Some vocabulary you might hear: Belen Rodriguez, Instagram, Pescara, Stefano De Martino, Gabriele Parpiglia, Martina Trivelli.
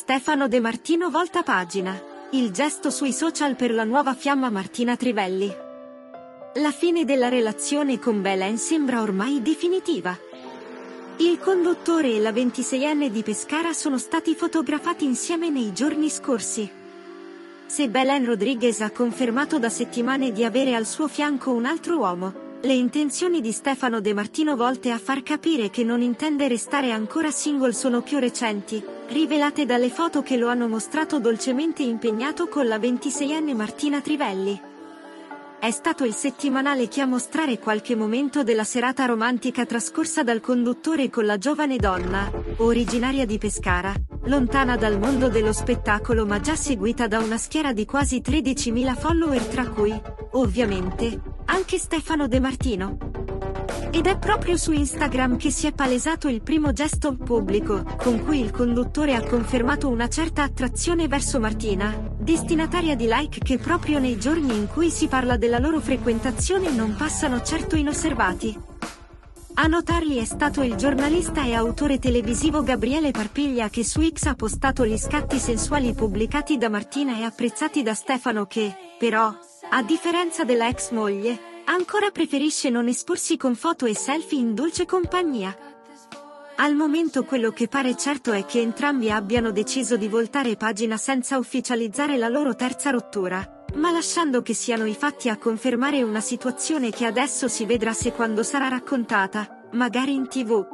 Stefano De Martino volta pagina. Il gesto sui social per la nuova fiamma Martina Trivelli. La fine della relazione con Belen sembra ormai definitiva. Il conduttore e la 26enne di Pescara sono stati fotografati insieme nei giorni scorsi. Se Belen Rodriguez ha confermato da settimane di avere al suo fianco un altro uomo, le intenzioni di Stefano De Martino volte a far capire che non intende restare ancora single sono più recenti, rivelate dalle foto che lo hanno mostrato dolcemente impegnato con la 26enne Martina Trivelli. È stato il settimanale che a mostrare qualche momento della serata romantica trascorsa dal conduttore con la giovane donna, originaria di Pescara, lontana dal mondo dello spettacolo ma già seguita da una schiera di quasi 13.000 follower tra cui, ovviamente, anche Stefano De Martino. Ed è proprio su Instagram che si è palesato il primo gesto pubblico, con cui il conduttore ha confermato una certa attrazione verso Martina, destinataria di like che proprio nei giorni in cui si parla della loro frequentazione non passano certo inosservati. A notarli è stato il giornalista e autore televisivo Gabriele Parpiglia, che su X ha postato gli scatti sensuali pubblicati da Martina e apprezzati da Stefano che, però, a differenza della ex moglie, ancora preferisce non esporsi con foto e selfie in dolce compagnia. Al momento quello che pare certo è che entrambi abbiano deciso di voltare pagina senza ufficializzare la loro terza rottura, ma lasciando che siano i fatti a confermare una situazione che adesso si vedrà se quando sarà raccontata, magari in TV.